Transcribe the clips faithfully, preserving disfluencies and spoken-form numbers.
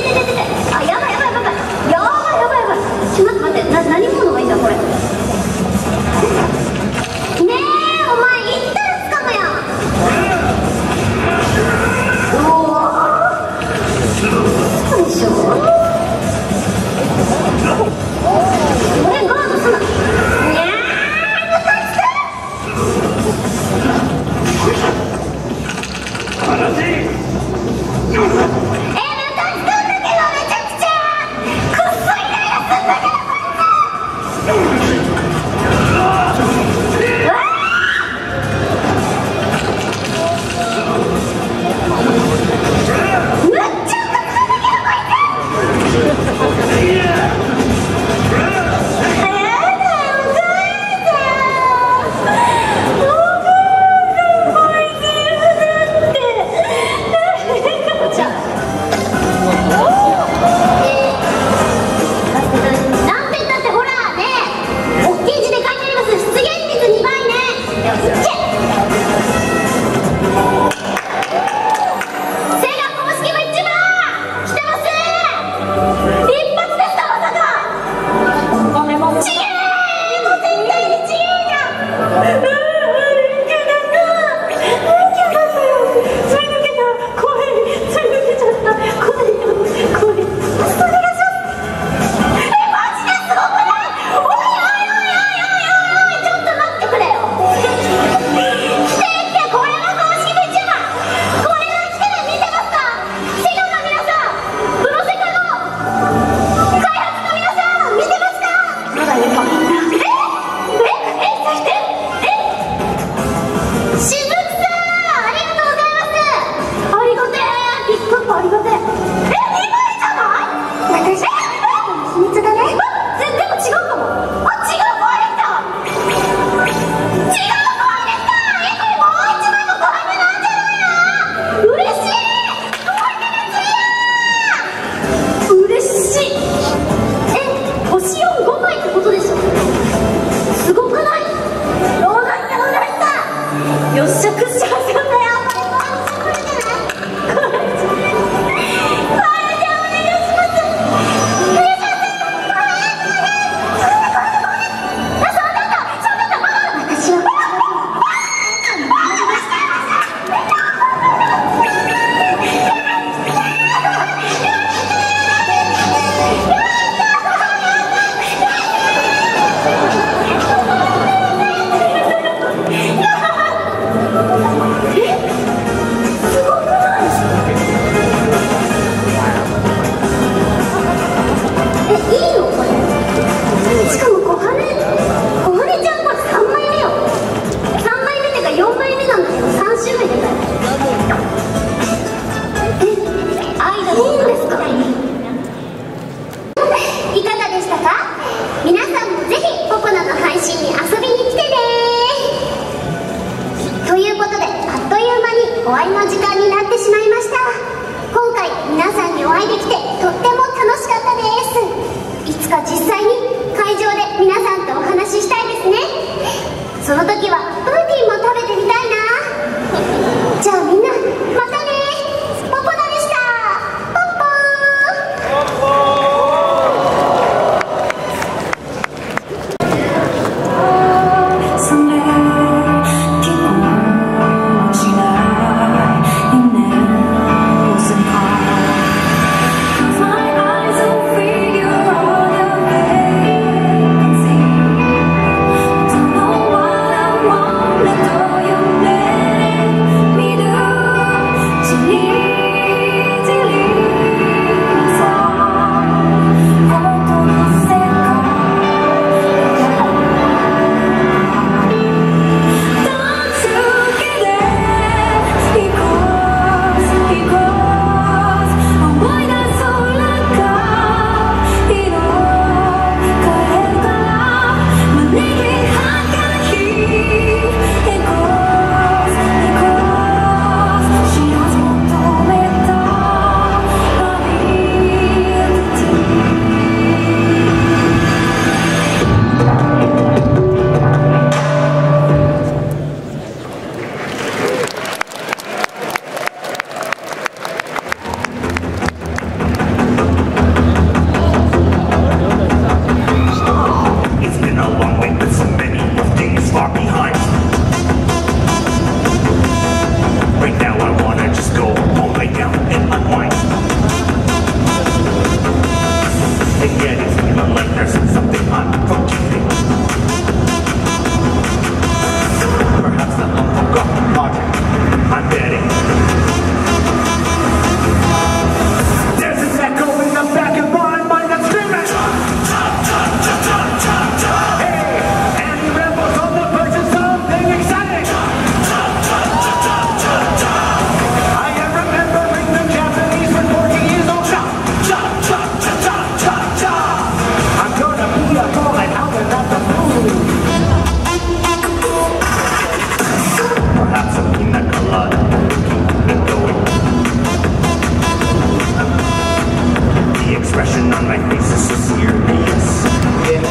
あ、やばいやばいやばいやばいやばいやばい、ちょっと待って、待って、な、何物がいいんだこれ。ねえ、お前いったらつかむやん。おお、そうでしょ。これガードすな。にゃー、また来た。悲しい。on my face is sincere peace. Yeah,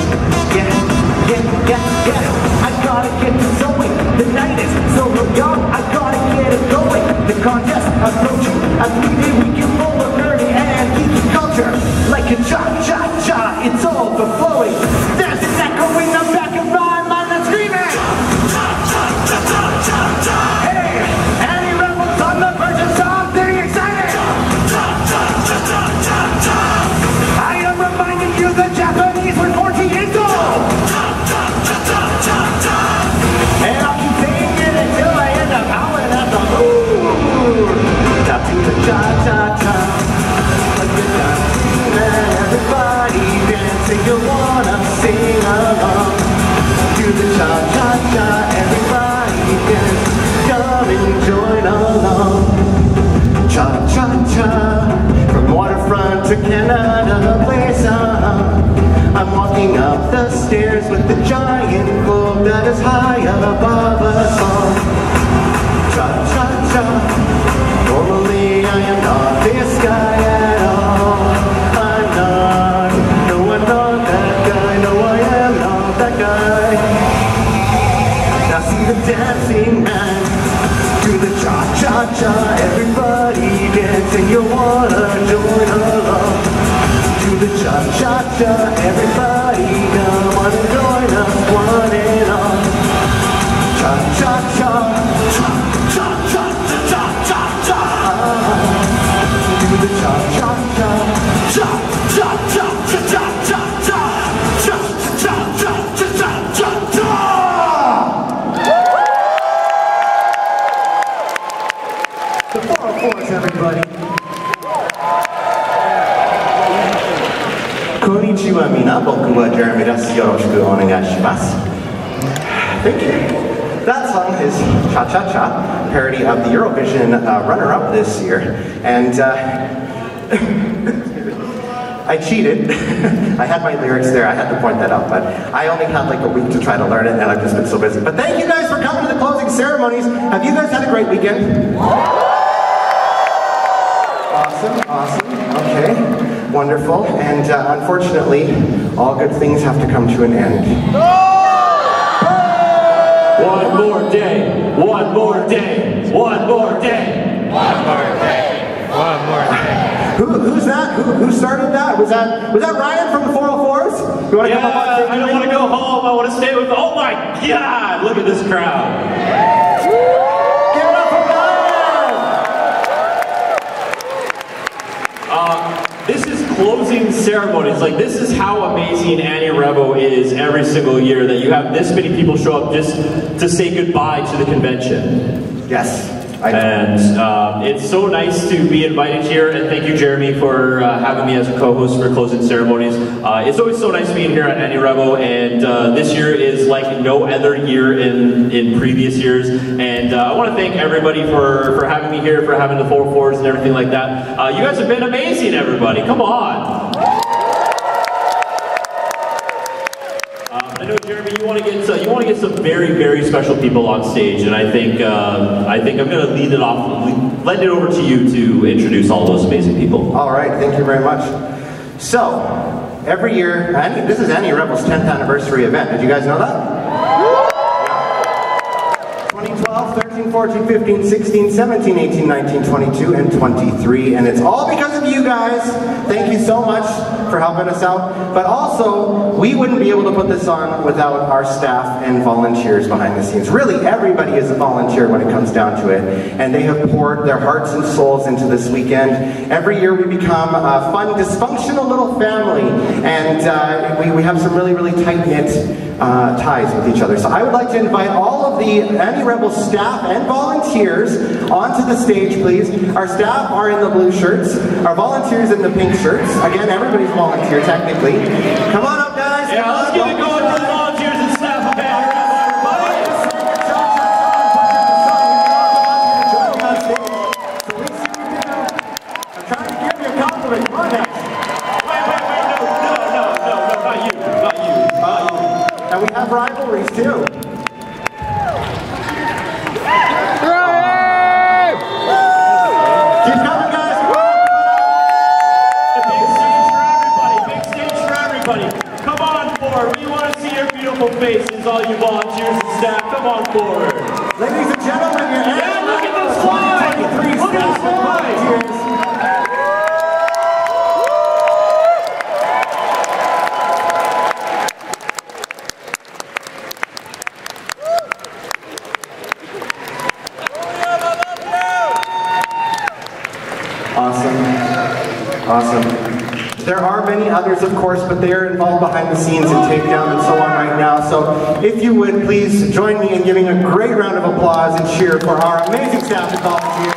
yeah, yeah, yeah, yeah. I gotta get this going. The night is so young. I gotta get it going. The contest approaching. I believe it. We can roll a dirty and geeky culture like a cha cha cha. It's overflowing. There's an echo in the back of my mind that's screaming. Cha cha cha cha cha cha. Hey, Anirevo on the verge of something exciting. Cha cha cha cha cha cha. I am reminding you the Japanese were forty years old. Cha cha cha cha cha cha. And I'll keep saying it until I end up howling at the moon. Cha cha cha cha. Everybody dancing, you wanna sing along to the cha cha cha. Everybody dance, come and join along. Cha cha cha. From waterfront to Canada, play some. I'm walking up the stairs with the giant globe that is high above us all. Cha cha cha. Normally I am not this guy at all. The dancing man to the cha-cha-cha. Everybody dancing, you wanna join along to the cha-cha-cha. Everybody come on and join us one and all. Cha-cha-cha, cha-cha-cha-cha-cha-cha-cha. To the cha-cha-cha, cha-cha-cha-cha-cha-cha-cha. Everybody. Konnichiwa, mina. Boku wa Jeremy desu. Yoroshiku onegaishimasu. Thank you. That song is Cha Cha Cha, parody of the Eurovision uh, runner-up this year. And uh, I cheated. I had my lyrics there. I had to point that out. But I only had like a week to try to learn it, and I've just been so busy. But thank you guys for coming to the closing ceremonies. Have you guys had a great weekend? Awesome, awesome, okay, wonderful, and uh, unfortunately, all good things have to come to an end. One more day, one more day, one more day, one more day, one more day. Who, who's that? Who, who started that? Was that was that Ryan from the four oh fours? You want to yeah, come up on stage? I don't want to go home, I want to stay with, oh my God, look at this crowd. This is closing ceremonies. Like, this is how amazing Anirevo is every single year, that you have this many people show up just to say goodbye to the convention. Yes. I and um, it's so nice to be invited here, and thank you, Jeremy, for uh, having me as a co-host for closing ceremonies. Uh, it's always so nice being here at Anirevo, and uh, this year is like no other year in, in previous years. And uh, I want to thank everybody for, for having me here, for having the four oh fours and everything like that. Uh, you guys have been amazing, everybody. Come on. You want to get uh, you want to get some very very special people on stage, and I think uh, I think I'm going to lead it off, lend it over to you to introduce all those amazing people. All right, thank you very much. So every year, Annie, this is Anirevo's tenth anniversary event. Did you guys know that? twenty twelve, thirteen, fourteen, fifteen, sixteen, seventeen, eighteen, nineteen, twenty-two, and twenty-three, and it's all because of you guys. Thank you so much for helping us out, but also we wouldn't be able to put this on without our staff and volunteers behind the scenes. Really, everybody is a volunteer when it comes down to it, and they have poured their hearts and souls into this weekend. Every year we become a fun, dysfunctional little family, and uh, we, we have some really, really tight-knit Uh, ties with each other. So I would like to invite all of the Anirevo staff and volunteers onto the stage, please. Our staff are in the blue shirts, our volunteers in the pink shirts. Again, everybody's volunteer technically. Come on up, guys. Yeah, let's get it going for the volunteers and staff of Anirevo. I'm trying to give you a compliment. Come on now. And we have rivalries too. Right. Keep coming, guys. The big stage for everybody. everybody. Come on forward. We want to see your beautiful faces, all you volunteers and staff. Come on forward. Ladies and gentlemen, you're here. Yeah, look at this line. Look at this line. Awesome. Awesome. There are many others, of course, but they are involved behind the scenes in takedown and so on right now. So if you would, please join me in giving a great round of applause and cheer for our amazing staff and volunteers.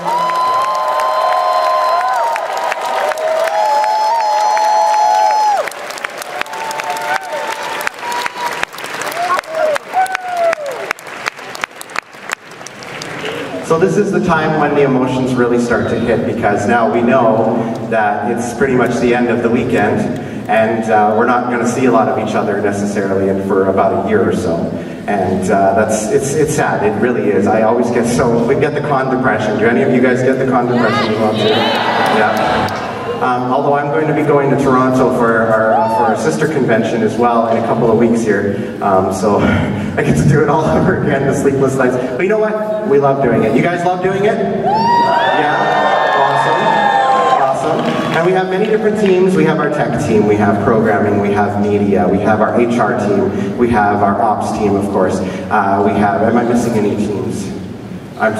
So this is the time when the emotions really start to hit, because now we know that it's pretty much the end of the weekend, and uh, we're not going to see a lot of each other necessarily, and for about a year or so. And uh, that's it's it's sad. It really is. I always get so we get the con depression. Do any of you guys get the con depression? Yeah. Um, although I'm going to be going to Toronto for our uh, for our sister convention as well in a couple of weeks here, um, so I get to do it all over again, the sleepless nights. But you know what? We love doing it. You guys love doing it? Yeah? Awesome. Awesome. And we have many different teams. We have our tech team, we have programming, we have media, we have our H R team, we have our ops team, of course. Uh, we have, am I missing any teams? I'm...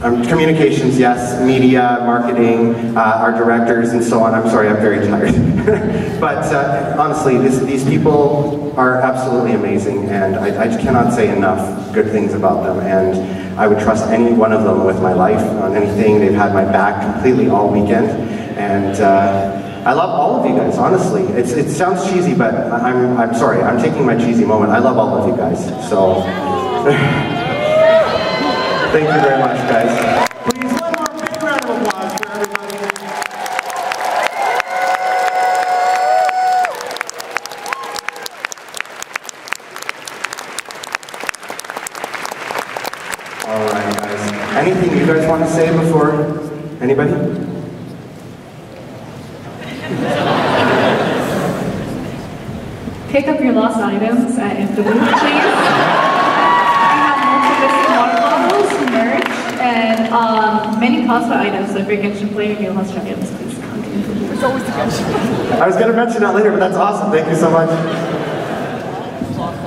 Um, communications, yes, media, marketing, uh, our directors, and so on. I'm sorry, I'm very tired. But uh, honestly, this, these people are absolutely amazing, and I, I cannot say enough good things about them. And I would trust any one of them with my life on anything. They've had my back completely all weekend, and uh, I love all of you guys. Honestly, it's, it sounds cheesy, but I'm I'm sorry. I'm taking my cheesy moment. I love all of you guys. So. Thank you very much, guys. Please, one more big round of applause for everybody. All right, guys. Anything you guys want to say before anybody? Pick up your lost items at Evolution, please. And um, many cosplay items, so if you're Genshin player, if you're lost items, please continue. It's always the Genshin. I was going to mention that later, but that's awesome. Thank you so much.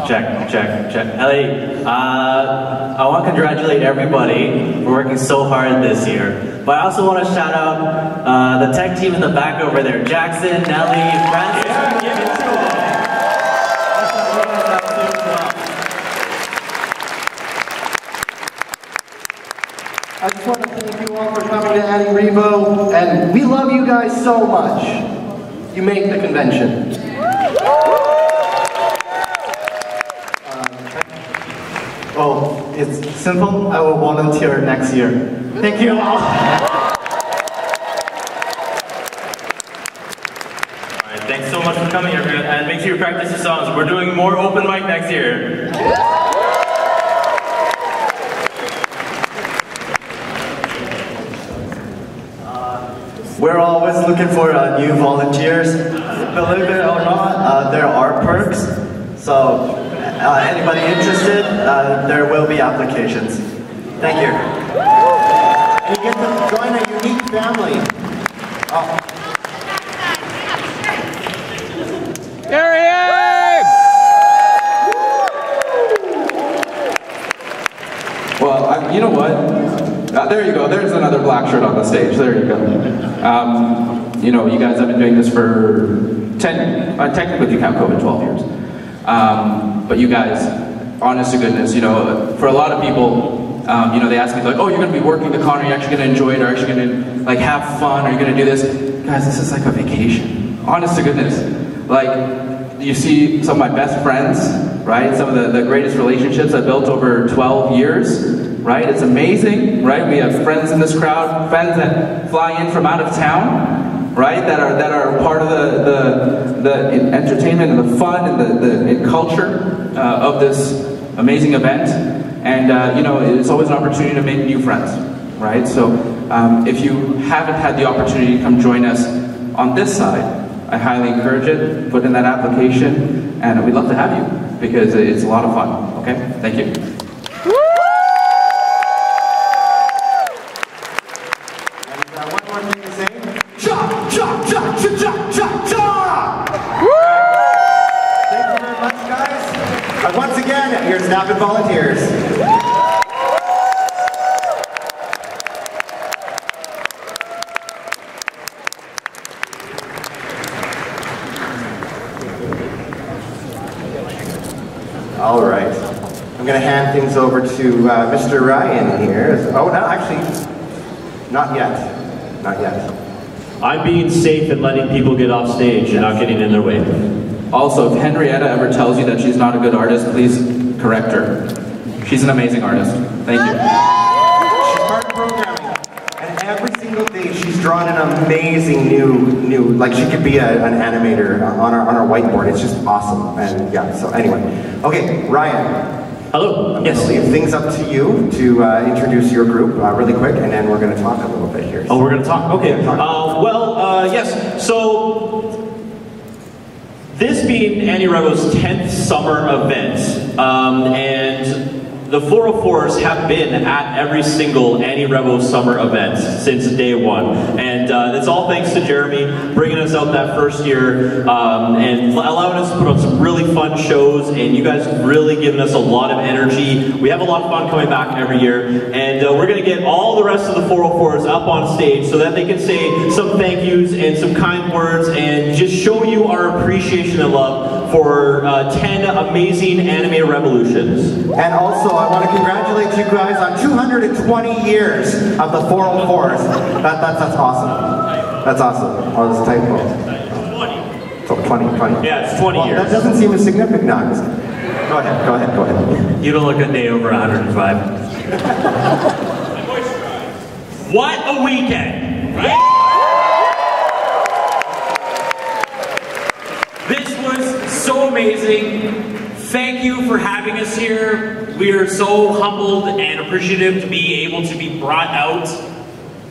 Check, check, check. Ellie, uh, I want to congratulate everybody for working so hard this year. But I also want to shout out uh, the tech team in the back over there. Jackson, Nelly, Francis. Yeah. I just want to thank you all for coming to Anirevo, and we love you guys so much. You make the convention. Uh, oh, it's simple. I will volunteer next year. Thank you all. All right, thanks so much for coming, everyone, and make sure you practice your songs. We're doing more open mic next year. We're always looking for uh, new volunteers. Believe it or not, uh, there are perks. So uh, anybody interested, uh, there will be applications. Thank you. And you get to join a unique family. Oh. There he is! Well, I, you know what? Uh, there you go, there's another black shirt on the stage, there you go. Um, you know, you guys have been doing this for ten, uh, technically you count COVID, twelve years. Um, but you guys, honest to goodness, you know, for a lot of people, um, you know, they ask me like, oh, you're going to be working the con, are you actually going to enjoy it, are you actually going to like have fun, are you going to do this? Guys, this is like a vacation, honest to goodness. Like, you see some of my best friends, right, some of the, the greatest relationships I built over twelve years. Right? It's amazing, right? We have friends in this crowd, friends that fly in from out of town, right? That are that are part of the the, the entertainment and the fun and the, the and culture uh, of this amazing event. And uh, you know, it's always an opportunity to make new friends, right? So um, if you haven't had the opportunity to come join us on this side, I highly encourage it. Put in that application, and we'd love to have you because it's a lot of fun. Okay, thank you. And uh, one more thing to say: cha cha cha cha cha cha cha. Thank you very much, guys. And once again, here's Napin Volunteers. All right, I'm going to hand things over to uh, Mister Ryan here. Oh, no, actually, not yet, not yet. I'm being safe and letting people get off stage and yes. not getting in their way. Also, if Henrietta ever tells you that she's not a good artist, please correct her. She's an amazing artist. Thank you. She's part of programming, and every single day she's drawn an amazing new, new. Like she could be a, an animator on our on our whiteboard. It's just awesome, and yeah. So anyway. Okay, Ryan. Hello. I'm yes. Leave things up to you to uh, introduce your group uh, really quick, and then we're going to talk a little bit here. So. Oh, we're going to talk. Okay. Talk. Uh, well, uh, yes. So this being Anirevo's tenth summer event, um, and the four oh fours have been at every single Anirevo summer event since day one, and uh, it's all thanks to Jeremy bringing us out that first year um, and allowing us to put on some really fun shows, and you guys have really given us a lot of energy. We have a lot of fun coming back every year, and uh, we're going to get all the rest of the four oh fours up on stage so that they can say some thank yous and some kind words and just show you our appreciation and love for uh, ten amazing anime revolutions. And also, I want to congratulate you guys on two hundred twenty years of the four oh fours. That, that, that's awesome. That's awesome. Oh, this typo. twenty, twenty. Yeah, it's twenty well, years. That doesn't seem as significant. No, go ahead, go ahead, go ahead. You don't look a day over one oh five. What a weekend! Right? Yeah. This was so amazing. Thank you for having us here. We are so humbled and appreciative to be able to be brought out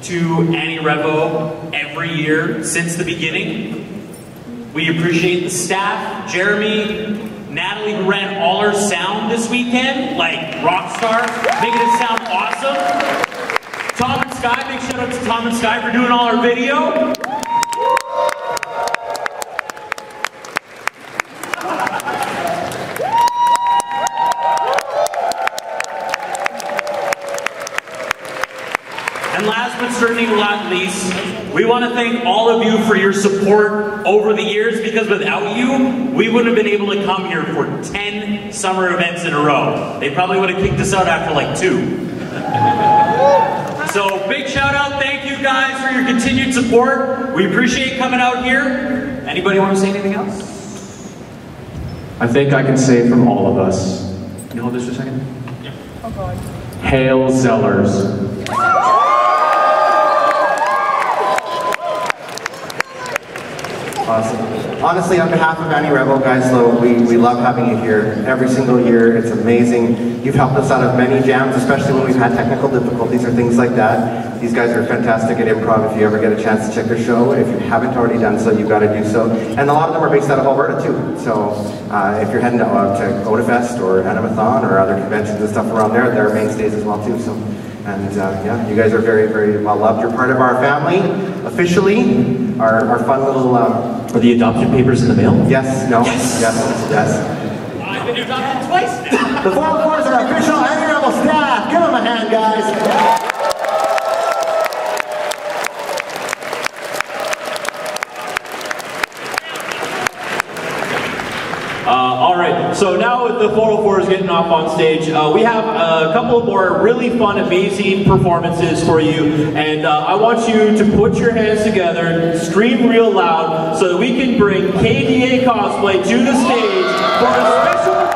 to Anirevo every year since the beginning. We appreciate the staff, Jeremy, Natalie, who ran all our sound this weekend, like rock stars, making it sound awesome. Tom and Sky, big shout out to Tom and Sky for doing all our video. And last but certainly not least, we want to thank all of you for your support over the years, because without you, we wouldn't have been able to come here for ten summer events in a row. They probably would have kicked us out after like two. So big shout out, thank you guys for your continued support. We appreciate coming out here. Anybody want to say anything else? I think I can say from all of us. Can you hold this for a second? Yeah. Oh God. Hail Zellers. Awesome. Honestly, on behalf of Anirevo, guys, though, we, we love having you here every single year. It's amazing. You've helped us out of many jams, especially when we've had technical difficulties or things like that. These guys are fantastic at improv. If you ever get a chance to check their show, if you haven't already done so, you've got to do so. And a lot of them are based out of Alberta, too. So uh, if you're heading out to Otafest or Animathon or other conventions and stuff around there, they're mainstays as well, too. So, and uh, yeah, you guys are very, very well loved. You're part of our family, officially. Our, our fun little... Um, Are the adoption papers in the mail? Yes, no, yes, yes. yes. I've been adopted twice now. The four oh fours are official Anirevo staff. Give them a hand, guys. Uh, all right, so now with the four oh fours getting off on stage, uh, we have a couple more really fun, amazing performances for you, and uh, I want you to put your hands together, scream real loud, so that we can bring K D A Cosplay to the stage for a special performance.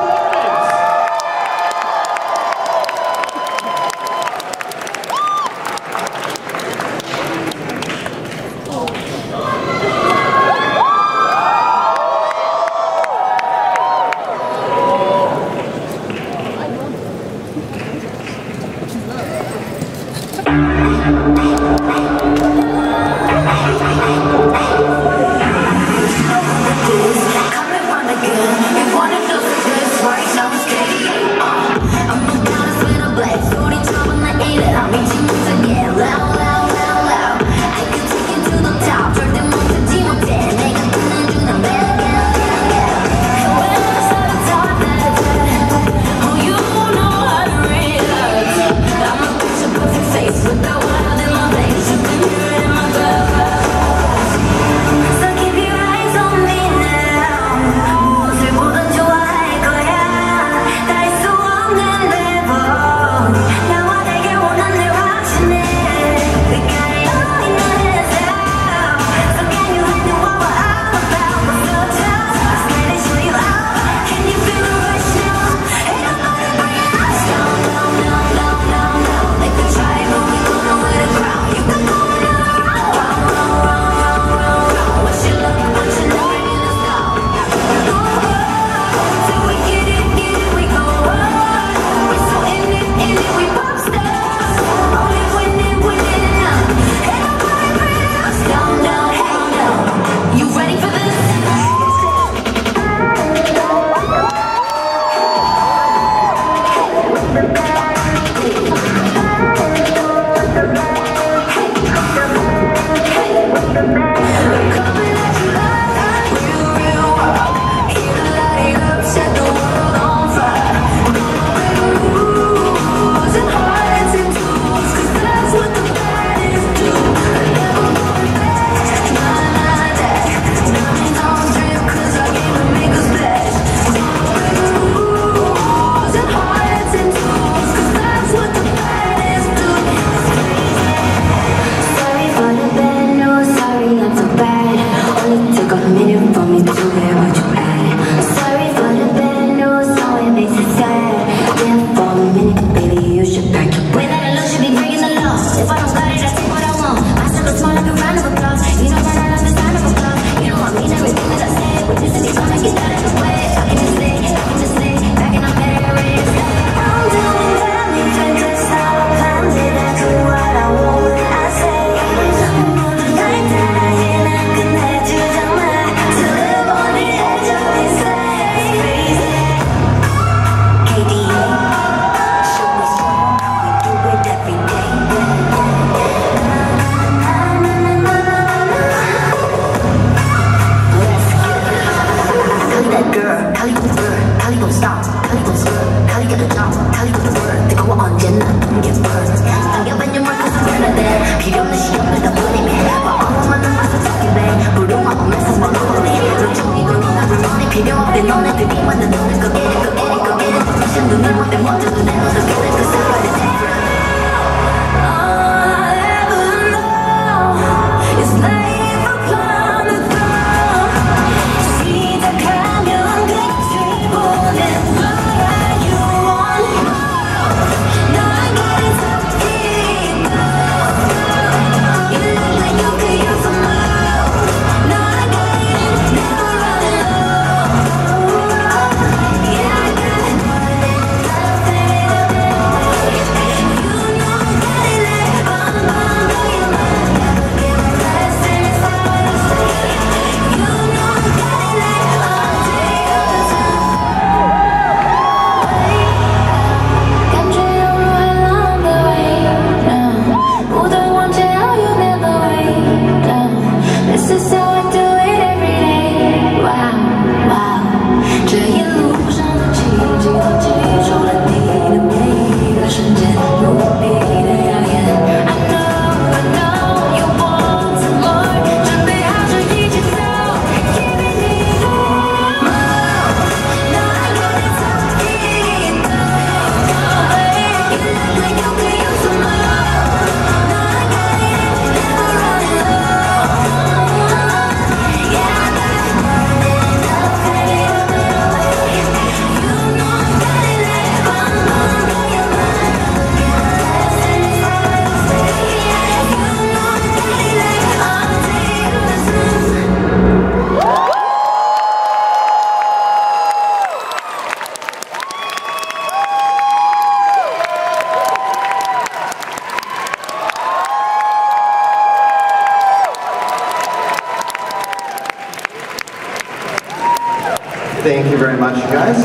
Thank you very much, you guys.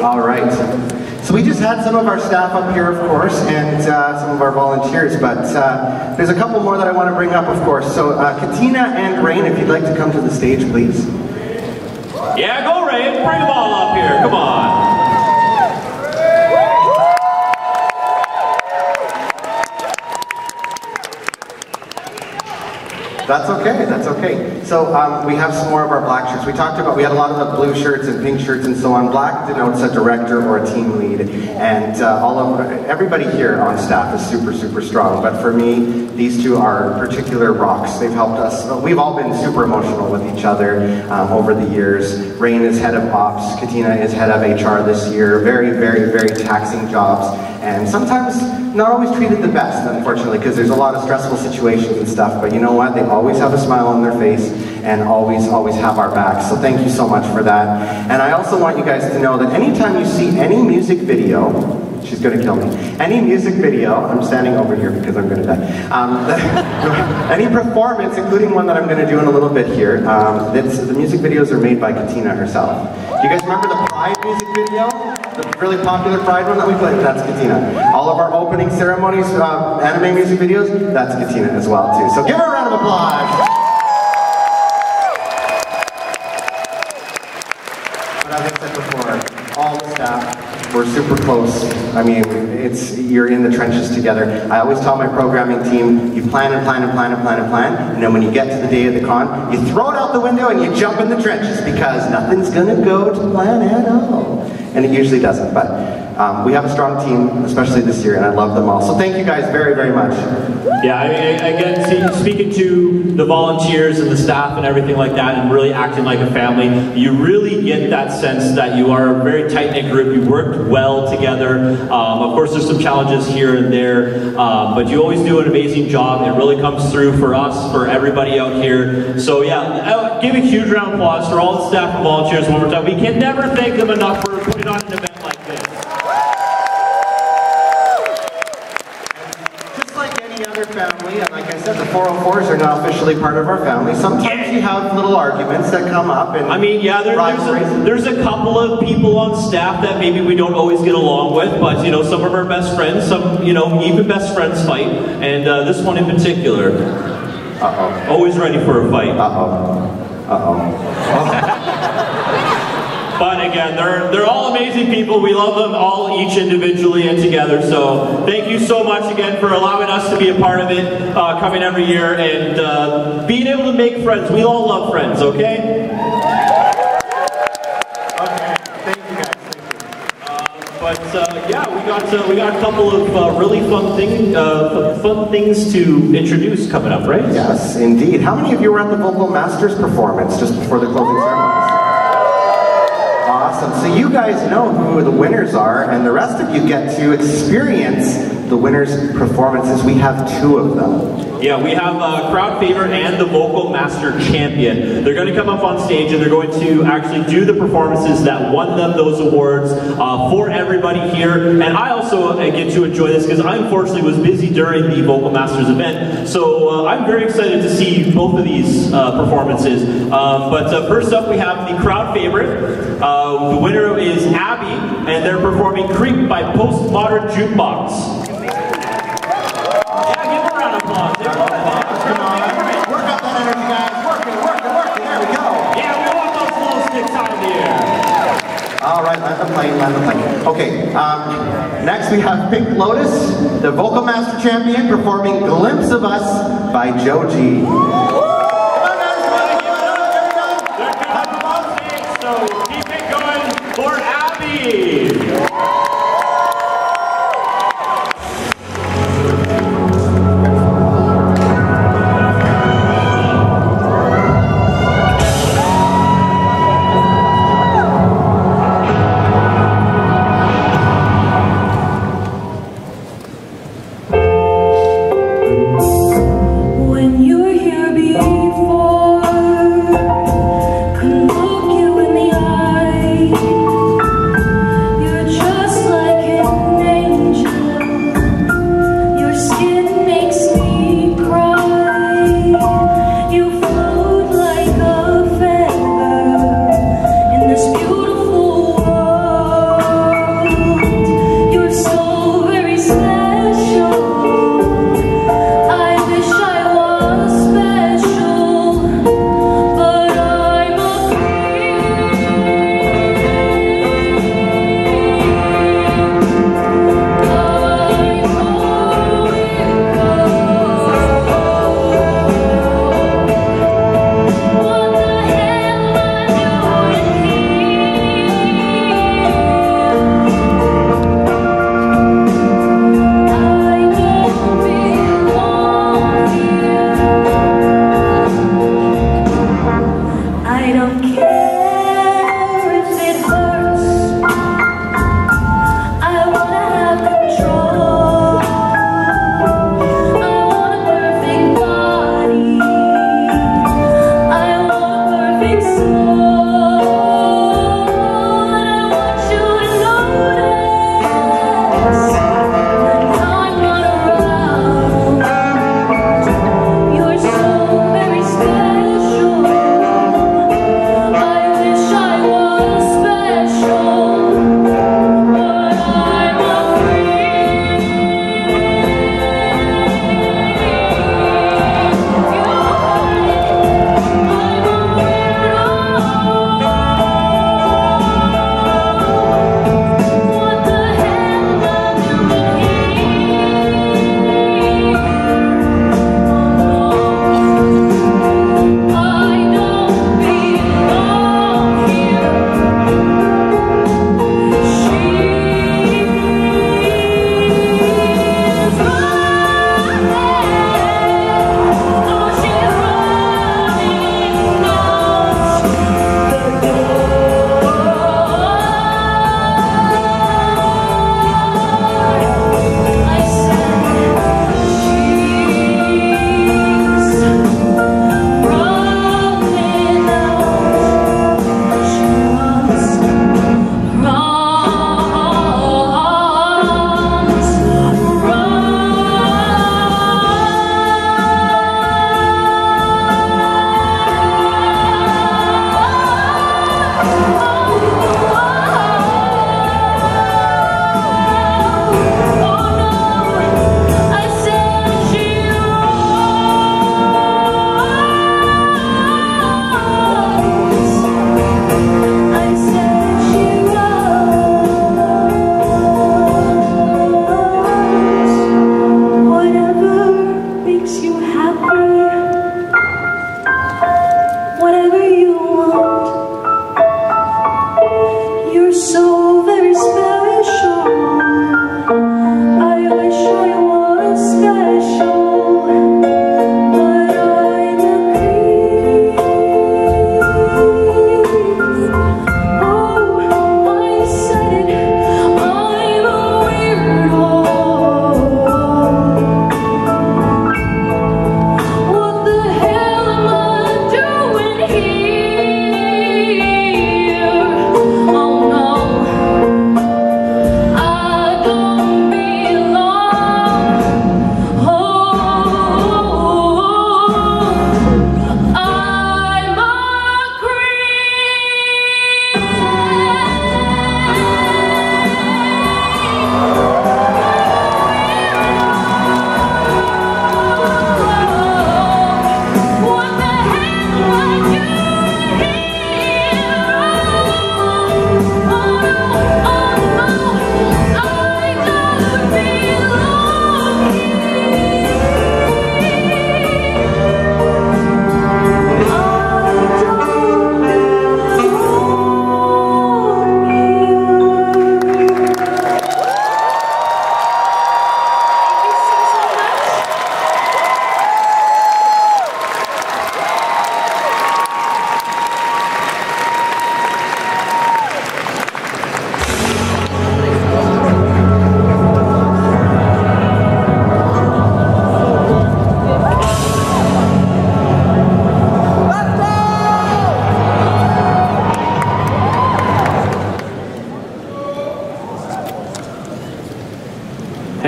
All right. So we just had some of our staff up here, of course, and uh, some of our volunteers, but uh, there's a couple more that I want to bring up, of course. So uh, Katina and Rain, if you'd like to come to the stage, please. Yeah, go Rain, bring them all up here, come on. That's okay, that's okay. So um, we have some more of our black shirts. We talked about, we had a lot of the blue shirts and pink shirts and so on. Black denotes a director or a team lead. And uh, all of, everybody here on staff is super, super strong. But for me, these two are particular rocks. They've helped us. We've all been super emotional with each other um, over the years. Rain is head of ops. Katina is head of H R this year. Very, very, very taxing jobs. And sometimes not always treated the best, unfortunately, because there's a lot of stressful situations and stuff. But you know what? They always have a smile on their face and always, always have our backs. So thank you so much for that. And I also want you guys to know that anytime you see any music video, she's going to kill me. Any music video, I'm standing over here because I'm going to die. Um, any performance, including one that I'm going to do in a little bit here, um, that's, the music videos are made by Katina herself. Do you guys remember the Pride music video? The really popular Pride one that we played? That's Katina. All of our opening ceremonies, uh, anime music videos, that's Katina as well too. So give her a round of applause. But as I said before, all the staff, we're super close. I mean, it's, you're in the trenches together. I always tell my programming team, you plan and plan and plan and plan and plan, and then when you get to the day of the con, you throw it out the window and you jump in the trenches because nothing's gonna go to plan at all. and it usually doesn't, but um, we have a strong team, especially this year, and I love them all. So thank you guys very, very much. Yeah, I mean, I, again, see, speaking to the volunteers and the staff and everything like that, and really acting like a family, you really get that sense that you are a very tight-knit group. You worked well together. Um, of course, there's some challenges here and there, uh, but you always do an amazing job. It really comes through for us, for everybody out here. So yeah, give a huge round of applause for all the staff and volunteers one more time. We can never thank them enough for putting on an event like this. Just like any other family, and like I said, the four oh fours are now officially part of our family. Sometimes you have little arguments that come up, and I mean, yeah, there, there's, a, there's a couple of people on staff that maybe we don't always get along with, but you know, some of our best friends, some you know, even best friends fight, and uh, this one in particular. Uh-oh. Always ready for a fight. Uh-oh. Uh-oh. But again, they're, they're all amazing people. We love them all, each individually and together. So thank you so much again for allowing us to be a part of it, uh, coming every year, and uh, being able to make friends. We all love friends, okay? Okay, thank you guys, thank you. Uh, but uh, yeah, we got, uh, we got a couple of uh, really fun, thing, uh, fun things to introduce coming up, right? Yes, indeed. How many of you were at the Vocal Masters performance just before the closing ceremony? Awesome. So you guys know who the winners are, and the rest of you get to experience the winners' performances. We have two of them. Yeah, we have uh, Crowd Favorite and the Vocal Master Champion. They're going to come up on stage and they're going to actually do the performances that won them those awards uh, for everybody here. And I also get to enjoy this because I unfortunately was busy during the Vocal Masters event. So uh, I'm very excited to see both of these uh, performances. Uh, but uh, first up, we have the Crowd Favorite. Uh, the winner is Abby, and they're performing Creep by Postmodern Jukebox. Okay, um, next we have Pink Lotus, the Vocal Master Champion, performing Glimpse of Us by Joji. Come on guys, come on, give it up, give it up. They're coming on stage, so keep it going for Abby.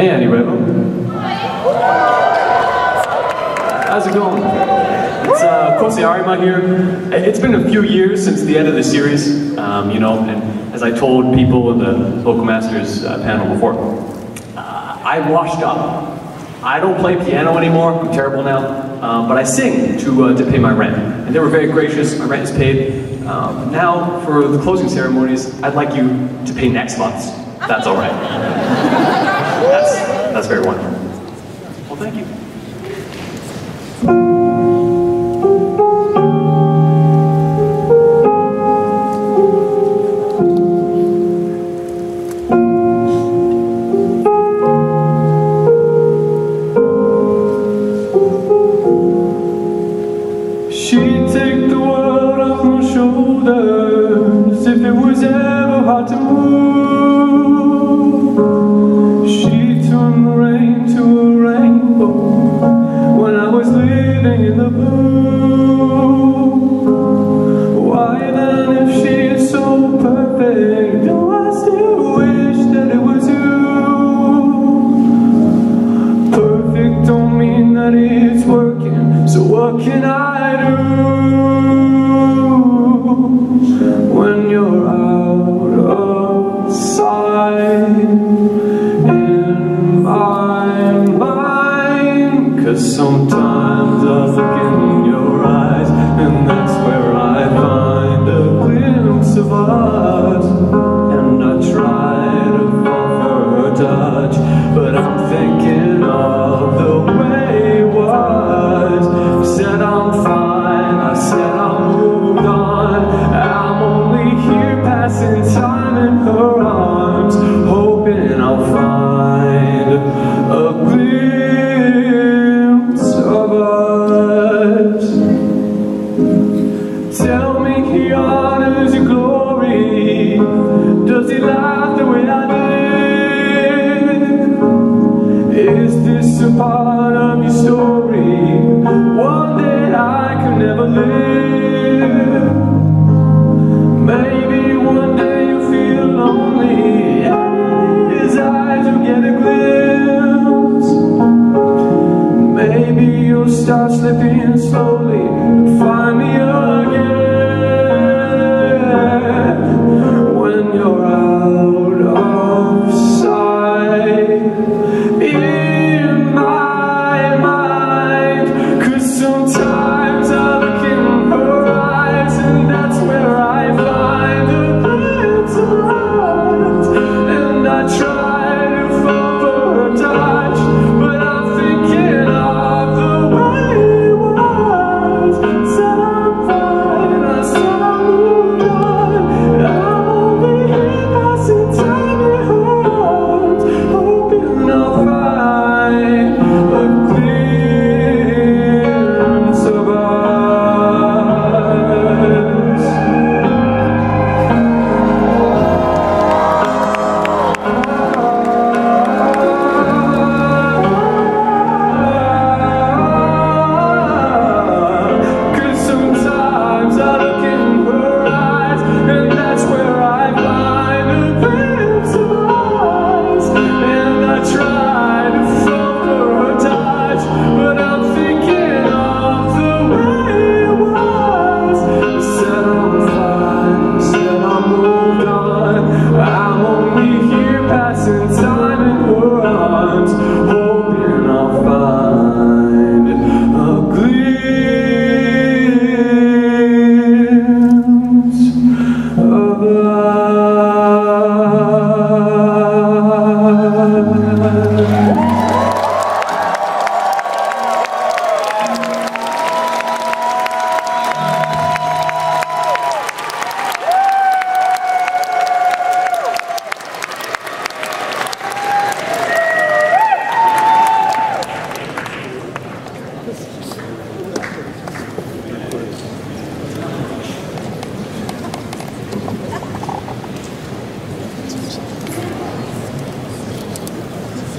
Hey, Anirevo. How's it going? It's uh, Kosei Arima here. It's been a few years since the end of the series, um, you know, and as I told people in the Local Masters uh, panel before, uh, I washed up. I don't play piano anymore, I'm terrible now. Um, but I sing to uh, to pay my rent, and they were very gracious. My rent is paid. Um, now, for the closing ceremonies, I'd like you to pay next month's. That's all right. That's that's very wonderful. Well, thank you.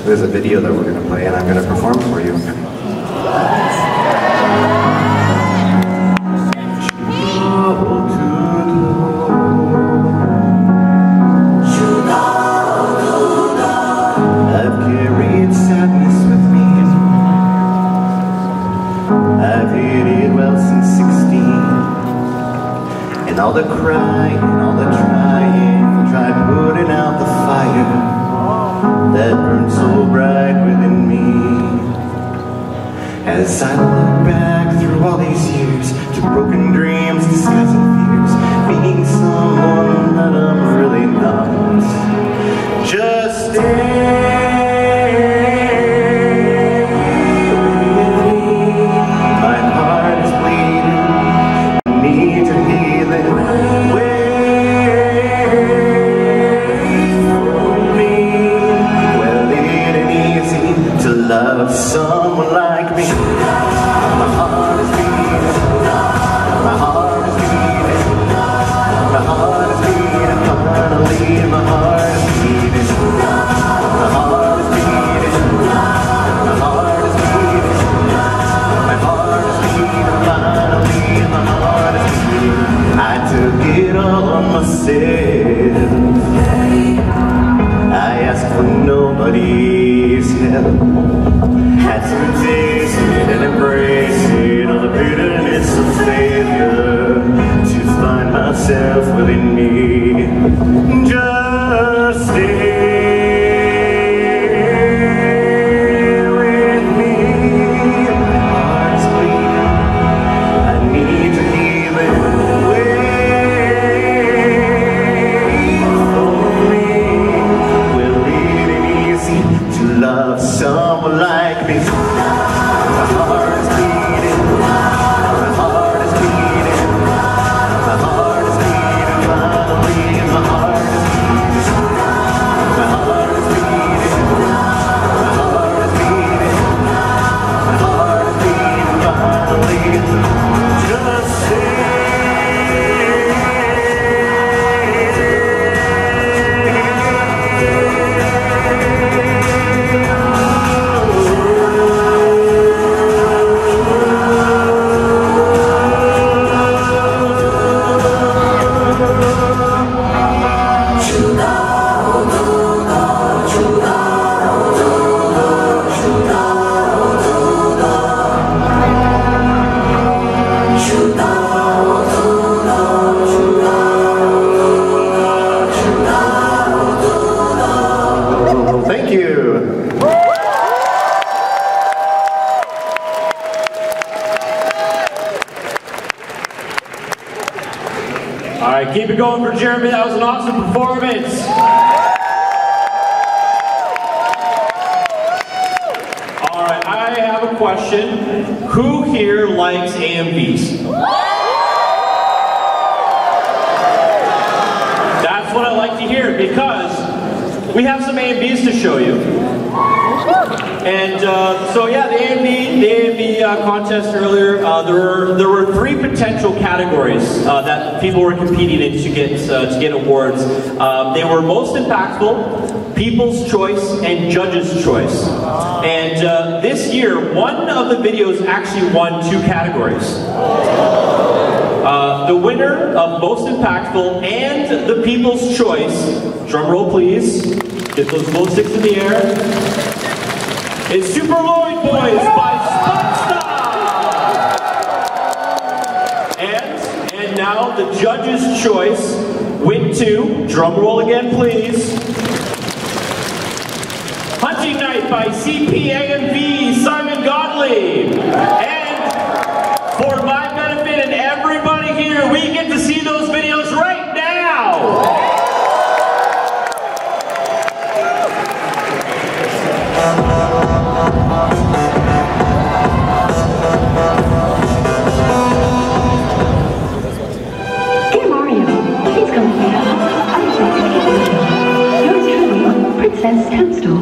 There's a video that we're going to play and I'm going to perform for you. I've carried all the crying, all the trying, tried putting out the fire that burned so bright within me. As I look back through all these years, to broken dreams, disguising fears, being someone that I'm really not, just stay. People's Choice and Judge's Choice. And uh, this year, one of the videos actually won two categories. Uh, the winner of Most Impactful and the People's Choice, drum roll please, get those glow sticks in the air, is Super Lloyd Boys by Spotstar! And, and now the Judge's Choice went to, drum roll again please, by C P A M V, Simon Godley. And for my benefit and everybody here, we get to see those videos right now. Dear Mario, please come here. I would like to give you yours truly, Princess Toadstool.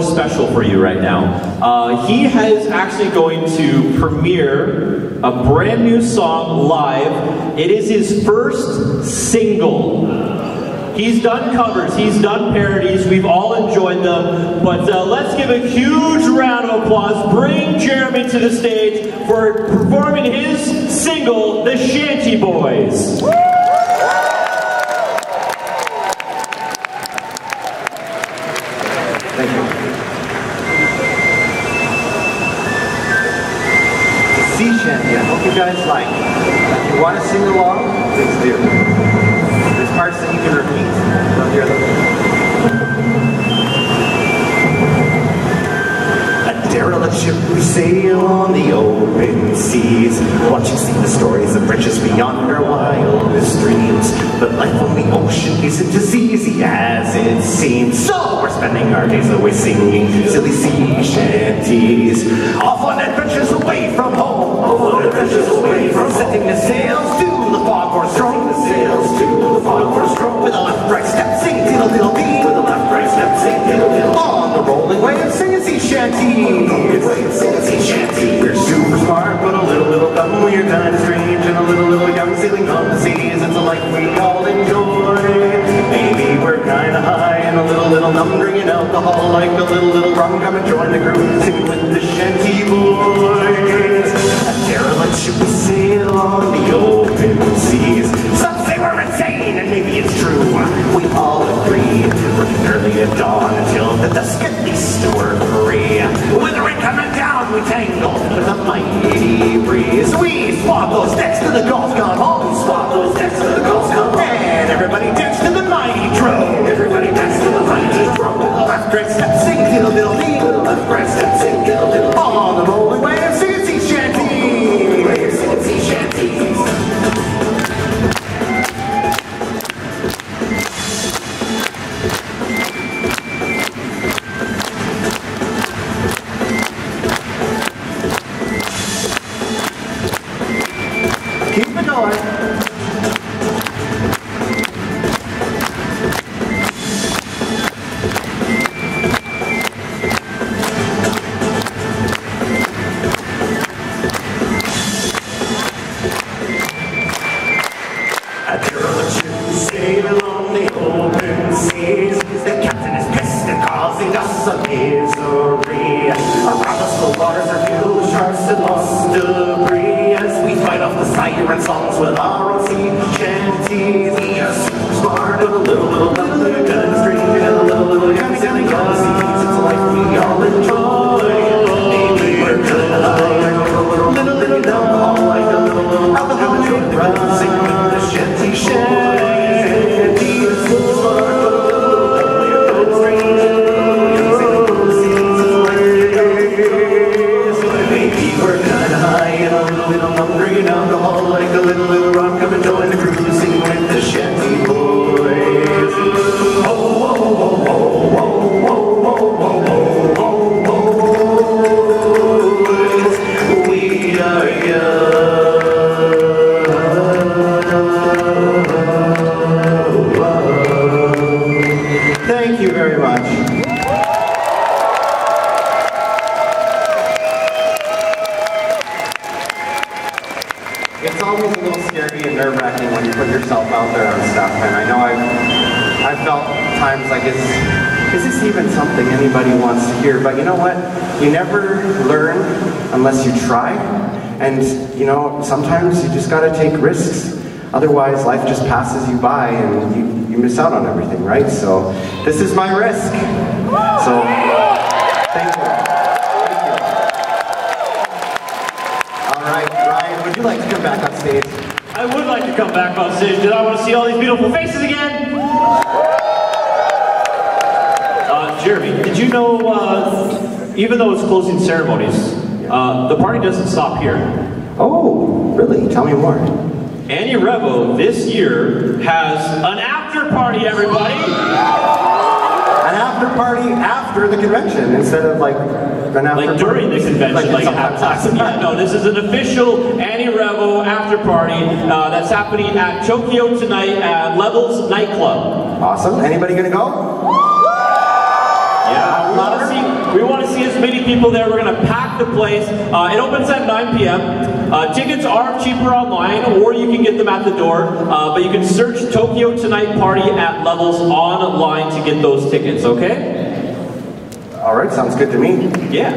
Special for you right now. Uh, he is actually going to premiere a brand new song live. It is his first single. He's done covers, he's done parodies, we've all enjoyed them, but uh, let's give a huge round of applause. Bring Jeremy to the stage for performing his single, The Shanty Boys. Woo! Guys like. If you want to sing along, please do. This part parts that you can repeat from your little. A derelict ship we sail on the open seas, watching see the stories of riches beyond our wildest dreams. But life on the ocean isn't as easy as it seems, so we're spending our days away singing silly sea shanties. Off on adventures away from home, off on adventures away from setting the sails to the fog or strong. The sails to the fog or strong. With a left right step, sing diddle diddle dee. With a left right step, sing diddle diddle. On the rolling waves, sing a sea shanty. Sing a sea shanty. We're super smart, but a little little dumb. We're kind of strange and a little little young, sailing on the seas. It's a life we all enjoy. Maybe we're kind of high and a little little numb, drinking alcohol like a little little rum. Come and join the group, sing with the Shanty Boys. A derelict ship we sail on the open seas. Some say we're insane, and maybe it's true. We all agree, working early at dawn until the dusk, at least we're free. With the wind coming down, we tangle with a mighty breeze. We swap those decks to the golf club, all we swap those decks to the golf club, and everybody dance to the mighty drone. Everybody dance to the mighty drone. With the left right step, sing diddle diddle dee. With the left right step, sing diddle diddle. On the rolling waves, sing a sea shanty. Rolling waves, sing a sea shanty. Sometimes you just gotta take risks, otherwise life just passes you by and you, you miss out on everything, right? So this is my risk. So thank you. Thank you. All right, Ryan, would you like to come back on stage? I would like to come back on stage, because I want to see all these beautiful faces again. Uh, Jeremy, did you know, uh, even though it's closing ceremonies, uh, the party doesn't stop here. Oh, really? Tell me more. Anirevo this year has an after party, everybody. An after party after the convention, instead of like an after like during party. The convention, like, like after. Yeah, no, this is an official Anirevo after party uh, that's happening at Tokyo Tonight at Levels Nightclub. Awesome. Anybody gonna go? Yeah, we want to see, we want to see as many people there. We're going to pack the place. Uh, it opens at nine p m Uh, tickets are cheaper online, or you can get them at the door. Uh, but you can search Tokyo Tonight Party at Levels online to get those tickets, okay? All right, sounds good to me. Yeah.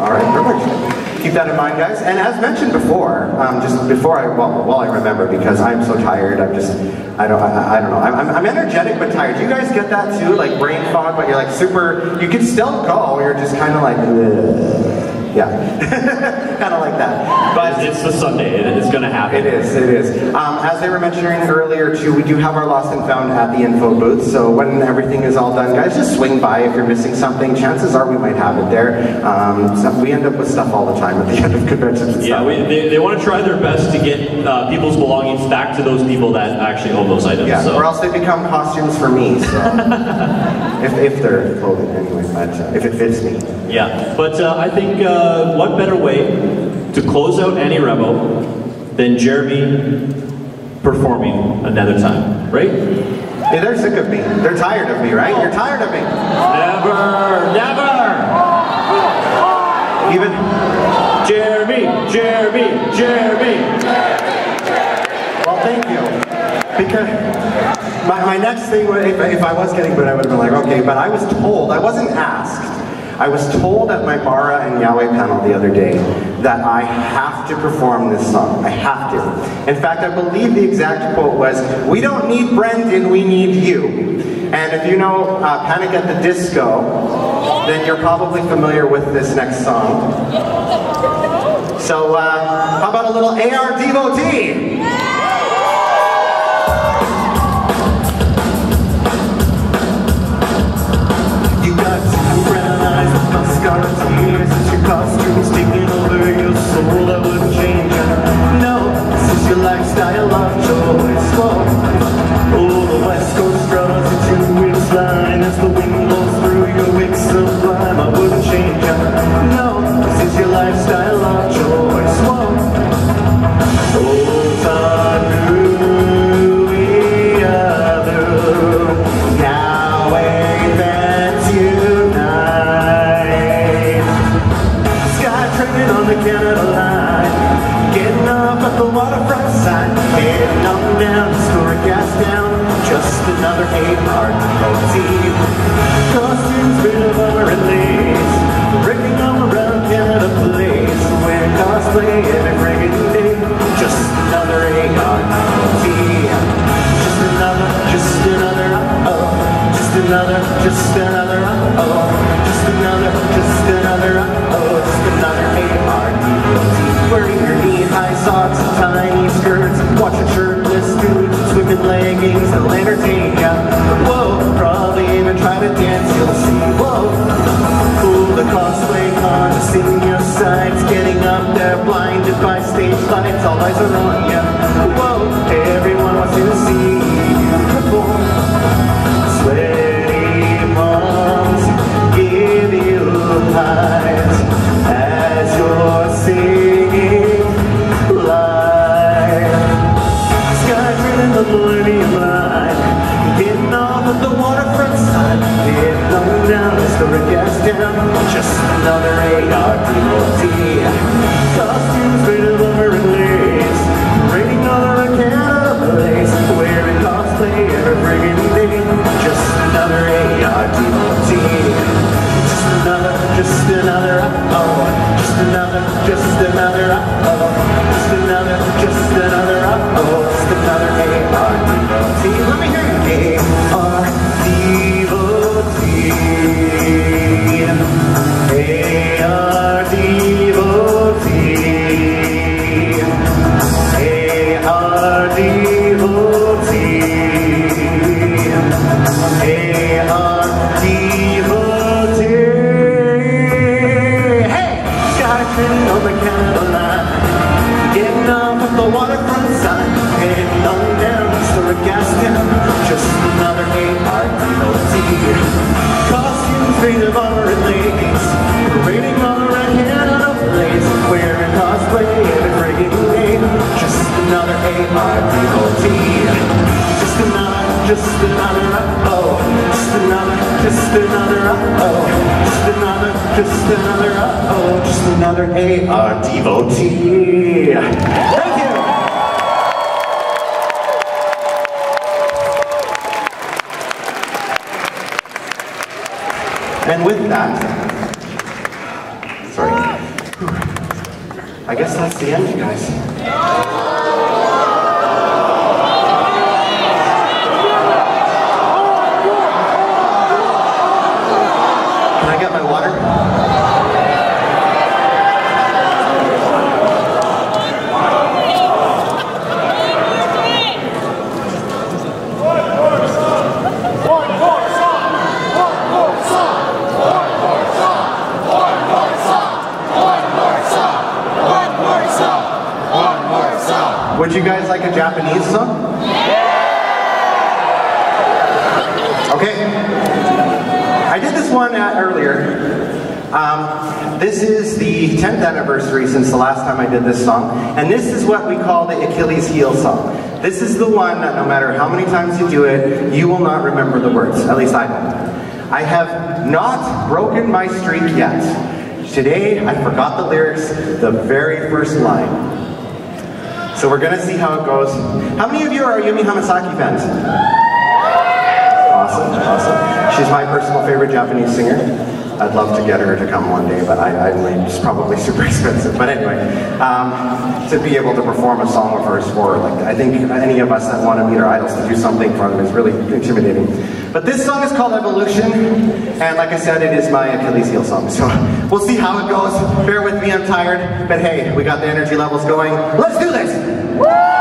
All right, perfect. Keep that in mind, guys. And as mentioned before, um, just before I, well, while I remember, because I'm so tired, I'm just, I don't, I, I don't know. I'm, I'm energetic but tired. Do you guys get that too? Like brain fog, but you're like super. You can still go. You're just kind of like, ugh. Yeah, kind of like that. But it's the Sunday, and it's going to happen. It is, it is. Um, as they were mentioning earlier, too, we do have our Lost and Found at the info booth, so when everything is all done, guys, just swing by if you're missing something. Chances are we might have it there. Um, so we end up with stuff all the time at the end of conventions and yeah, stuff. Yeah, they, they want to try their best to get uh, people's belongings back to those people that actually own those items. Yeah, so. Or else they become costumes for me, so... If, if they're clothing anyway, but uh, if it fits me. Yeah, but uh, I think uh, what better way to close out Anirevo than Jeremy performing another time, right? Yeah, they're sick of me. They're tired of me, right? You're tired of me. Never, never. Even Jeremy, Jeremy, Jeremy. Well, thank you. Because. My, my next thing, if, if I was getting booed, I would have been like, okay, but I was told, I wasn't asked, I was told at my Bara and Yahweh panel the other day that I have to perform this song. I have to. In fact, I believe the exact quote was, "We don't need Brendan, we need you." And if you know uh, Panic at the Disco, then you're probably familiar with this next song. So, uh, how about a little A R devotee? Tears, it's your costumes taking over your soul that wouldn't change. No, this is your lifestyle of choice. Oh, oh, the West Coast draws a two-inch line as the wind blows through your wicks sublime. I wouldn't change. No, this is your lifestyle of choice. Whoa. Oh, hallelujah, now ain't that you? On the Canada line, getting up at the waterfront side, heading up and down, store gas down, just another eight-part motif. Costumes made of armor and lace, breaking all around Canada place, wearing cosplay every friggin' day, just another eight-part motif. Just another, just another, oh, just another, just another, oh, just another, just another, oh, just another eight-part motif. Wearing your knee-high socks and tiny skirts, watching shirtless dudes in swimming leggings, they'll entertain ya. Whoa, probably even try to dance, you'll see. Whoa, cool, the cosplay con is in your sights, getting up there blinded by stage lights, all eyes are on ya. Whoa, everyone wants to see you perform. Sweaty moms give you lies as you're singing live. Skydrin in the millennium line, getting off at the waterfront side, getting up and down, historic gas down, just another A R D O T. Costumes made of lumber and lace, raining all around Canada place, wearing cosplay every friggin' day, just another A R D O T. Just another, just another, oh, just another, just another, oh, just another, just another, oh, just another A R D O T. Let me hear you. A R D O T. A R D O T. A R D O T. A R D O T. On the Canada line, getting up on the waterfront side, heading on down, store gas down, just another A R D O T. Costumes made of armor and lace, parading all around Canada place, wearing cosplay every friggin' day, just another A R D O T. Just another, just another, oh, just another, just another, oh, just another. Just another, uh-oh, just another A R D O T. Thank you! And with that, sorry, I guess that's the end, you guys. Can I get my water? Japanese song? Okay. I did this one uh, earlier. Um, this is the tenth anniversary since the last time I did this song, and this is what we call the Achilles heel song. This is the one that no matter how many times you do it, you will not remember the words, at least I don't. I have not broken my streak yet. Today, I forgot the lyrics, the very first line. So we're gonna see how it goes. How many of you are Yumi Hamasaki fans? Awesome, awesome. She's my personal favorite Japanese singer. I'd love to get her to come one day, but I, I, it's probably super expensive. But anyway, um, to be able to perform a song of hers for, like, I think any of us that want to meet our idols to do something for them is really intimidating. But this song is called Evolution, and like I said, it is my Achilles heel song. So we'll see how it goes. Bear with me, I'm tired. But hey, we got the energy levels going. Let's do this! Woo!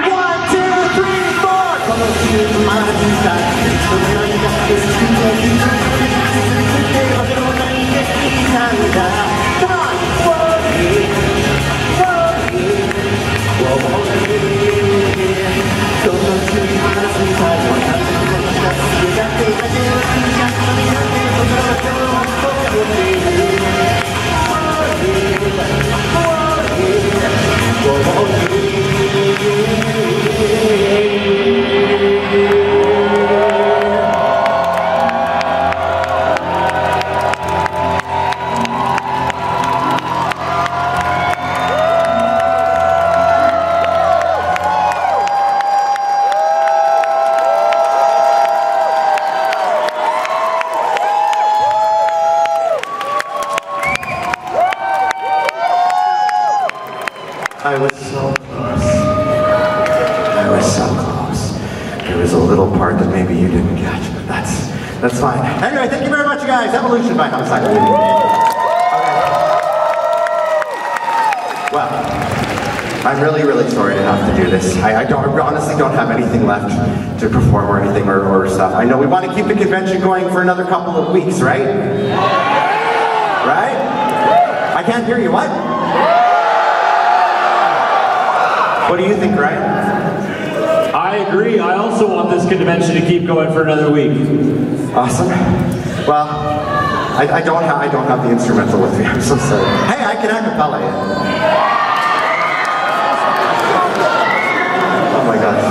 One, two, three, four! Evolution by Hamasaki. Okay. Well, I'm really, really sorry to have to do this. I, I, don't, I honestly don't have anything left to perform or anything or, or stuff. I know we want to keep the convention going for another couple of weeks, right? Right? I can't hear you. What? What do you think, Ryan? I agree. I also want this convention to keep going for another week. Awesome. Well. I, I don't have I don't have the instrumental with me. I'm so sorry. Hey, I can acapella it. Oh my gosh,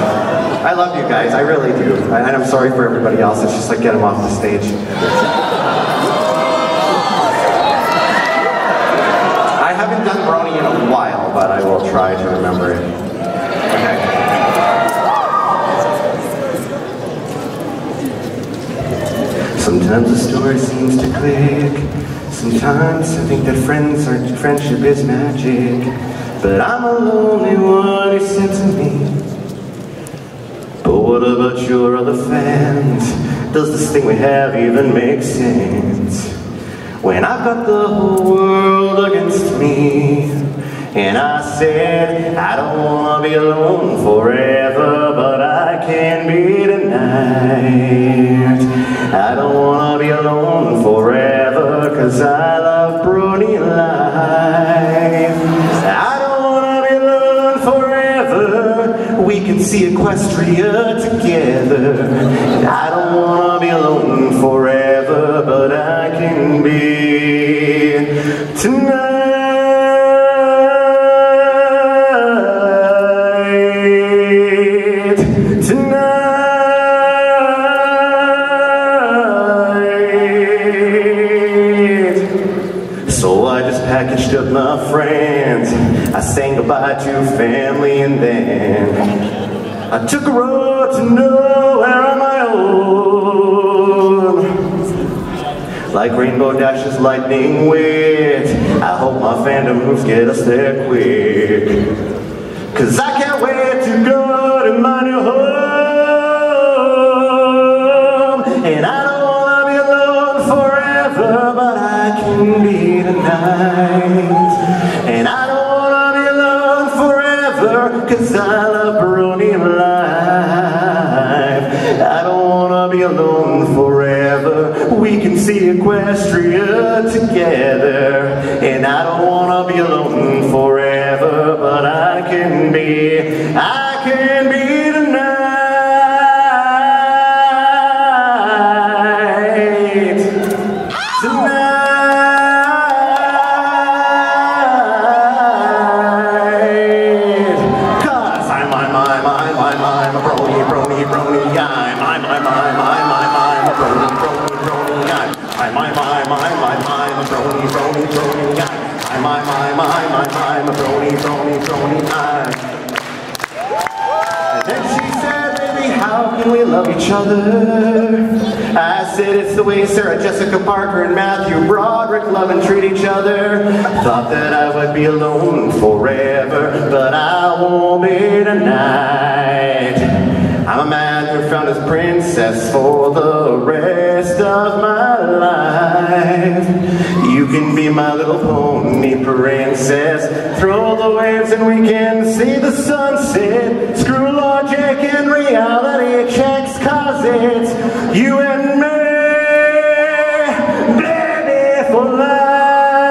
I love you guys. I really do, I, and I'm sorry for everybody else. It's just like get them off the stage. I haven't done Brony in a while, but I will try to remember it. Okay. Sometimes the story seems to click. Sometimes I think that friends are, friendship is magic. But I'm a lonely one, he said to me. But what about your other fans? Does this thing we have even make sense? When I've got the whole world against me. And I said, I don't want to be alone forever, but I can be tonight. I don't wanna be alone forever, cause I love Brony life. I don't wanna be alone forever, we can see Equestria together. And I don't wanna be alone forever, but I can be tonight. My friends, I sang goodbye to family and then I took a road to nowhere on my own. Like Rainbow Dash's lightning wit, I hope my fandom moves get us there quick. Cause I can't wait to go to my new home. And I don't wanna be alone forever, but I can be tonight. Cause I love Brony life. I don't wanna be alone forever. We can see Equestria together. And I don't wanna be alone forever, but I can be, I can be tonight. Tonight. We love each other. I said it's the way Sarah Jessica Parker and Matthew Broderick love and treat each other. Thought that I would be alone forever, but I won't be tonight. I'm a man who found his princess for the rest of my life. You can be my little pony princess. Throw the waves and we can see the sunset. Screw logic and reality checks, cause it's you and me, baby, for life.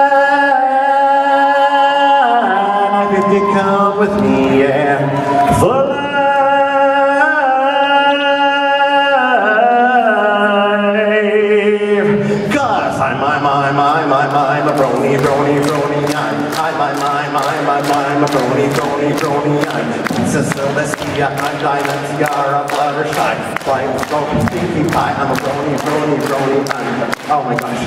my, my, my, my, my, brony, brony, brony, I'm I, my, my, my, my, my, my, brony, brony, brony, I'm Princess Celestia, I'm Diamond Tiara, Fluttershy, flying smoking, stinky pie, I'm a brony, brony, brony, I'm a, oh my gosh.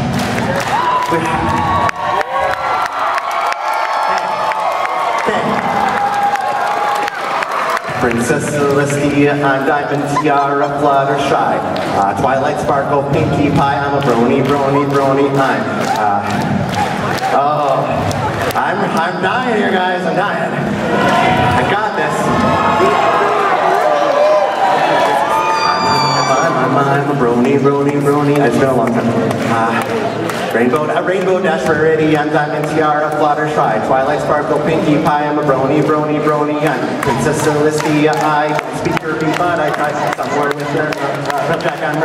Princess Celestia, I'm Diamond Tiara, Fluttershy. Uh, Twilight Sparkle, Pinkie Pie, I'm a brony, brony, brony, I'm, uh, oh, I'm, I'm dying here, guys, I'm dying. I got this. I'm, I'm, I'm, I'm a brony, brony, brony, it's been a long time. Uh, rainbow, uh, Rainbow Dash Rarity, I'm Diamond Tiara, Fluttershy. Twilight Sparkle, Pinkie Pie, I'm a brony, brony, brony, I'm Princess Celestia, I speak Kirby, but I try somewhere with her. Jack, I'm, I'm,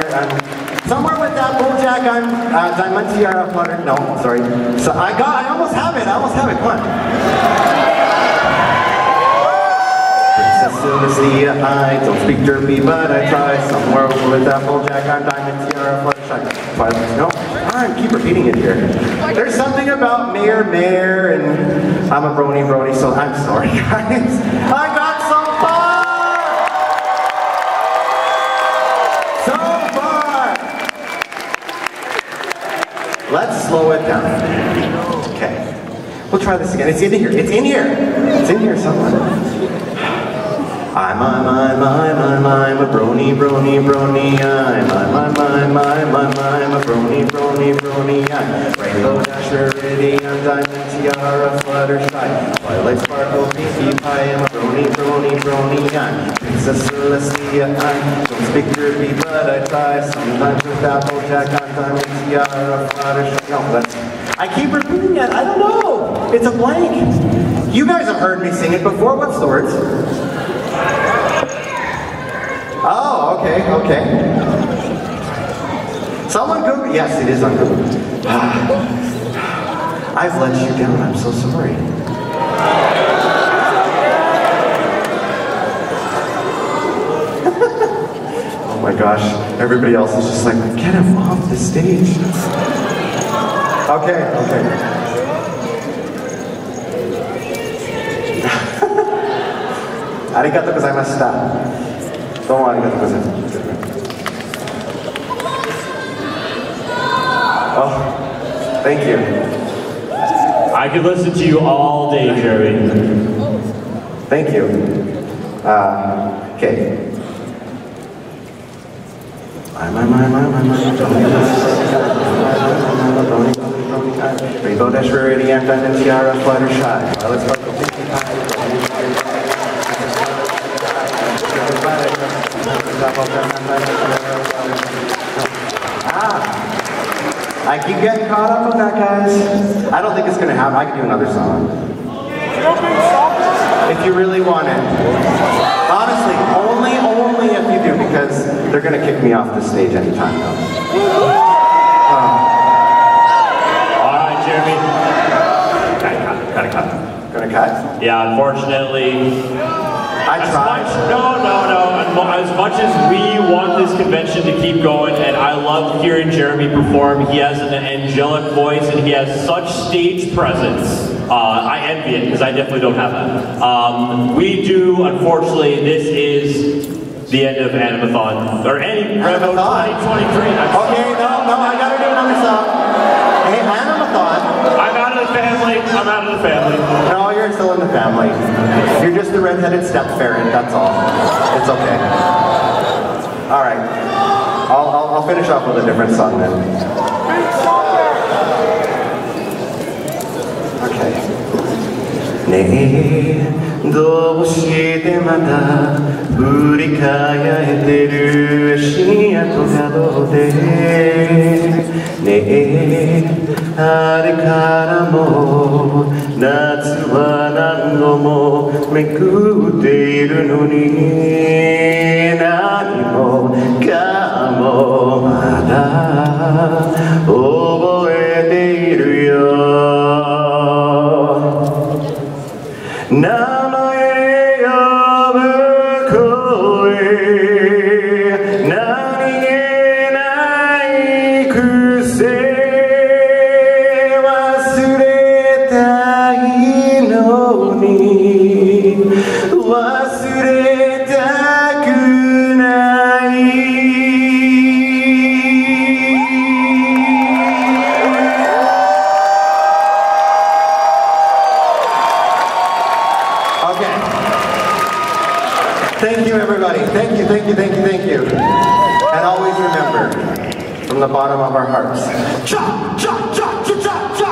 somewhere with that Bojack, I'm uh, Diamond Tiara Flutter. No, sorry. So I got, I almost have it. I almost have it. Come on. Princess Celestia, I don't speak derpy, but I try. Somewhere with that Bojack, I'm Diamond Tiara Flutter. No, I keep repeating it here. There's something about Mayor Mayor, and I'm a brony brony, so I'm sorry, guys. I got. Let's slow it down. Okay. We'll try this again. It's in here. It's in here. It's in here somewhere. I'm, I'm, I'm, I'm, I'm, I'm a brony, brony, brony. I'm, I'm, I'm, I'm, I'm, I'm, I'm a brony, brony, brony. I'm Rainbow Dash Iridium, Diamond Tiara, Fluttershy. Twilight Sparkle, Pinkie Pie. I'm a brony, brony, brony. I'm Princess Celestia. I don't speak derpy, but I try. Sometimes with Applejack, I'm Diamond Tiara, Fluttershy. No, that's... I keep repeating that. I don't know. It's a blank. You guys have heard me sing it before. What's the words? Oh, okay, okay. Someone Google. Yes, it is on Google. I've let you down. I'm so sorry. Oh my gosh. Everybody else is just like, get him off the stage. Okay, okay. Arigato gozaimashita. Don't worry, arigato gozaimashita. Oh, thank you. I could listen to you all day, Jerry. Thank you. Uh, okay. I'm, I'm, I'm, I'm, I'm, I'm, Rainbow Dash Rarity, I'm Diamond Tiara, Fluttershy. Let's go. Ah, I keep getting caught up on that, guys. I don't think it's gonna happen. I can do another song if you really want it. Honestly, only, only if you do, because they're gonna kick me off the stage anytime now. Um, All right, Jeremy. Gotta cut. Gotta cut. Gonna cut? Yeah, unfortunately. I as tried. Much, no, no, no. As much as we want this convention to keep going, and I love hearing Jeremy perform, he has an angelic voice and he has such stage presence. Uh, I envy it, because I definitely don't have that. Um, we do, unfortunately, this is the end of Animathon. Or any Revo twenty twenty-three. Okay, no, no, I gotta do another song. Hey, Animathon. I'm out of the family. I'm out of the family. No, you're still in the family. You're just the redheaded step-parent, that's all. It's okay. All right. I'll, I'll, I'll finish off with a different song then. Okay. Ne, doushite mata furikayaete ru eshi ato ga dode. Ne, are kara mo. 夏は何度もめくっているのに何もかもまだ覚えているよ名前呼ぶ声何気ないくせ thank you, thank you, thank you, thank you. And always remember, from the bottom of our hearts, cha cha cha cha cha cha.